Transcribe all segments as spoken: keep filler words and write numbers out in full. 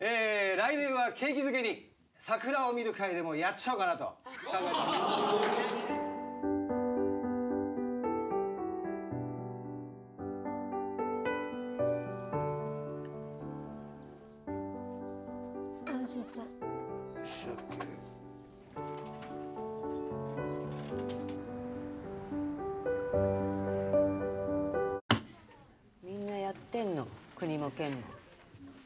えー、来年は景気づけに桜を見る会でもやっちゃおうかなと考えてます。みんなやってんの、国も県も。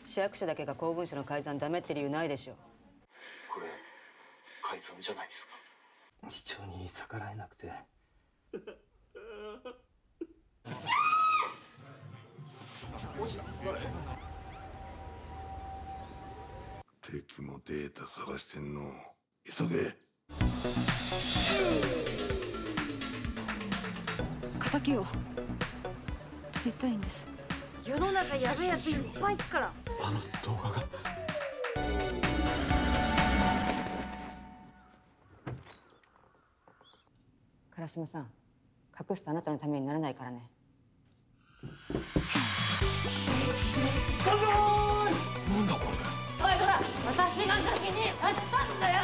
市役所だけが公文書の改ざんダメって理由ないでしょ。これ改ざんじゃないですか。市長に逆らえなくて敵もデータ探してんの、急げ。敵を取りたいんです。世の中やべえやついっぱいいっから。あの動画が烏丸さん、隠すとあなたのためにならないからね。乾杯。なんだこれ。おいほら、私が先にやったんだよ。